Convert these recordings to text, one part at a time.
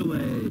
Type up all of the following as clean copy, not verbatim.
Manipulate.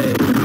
away.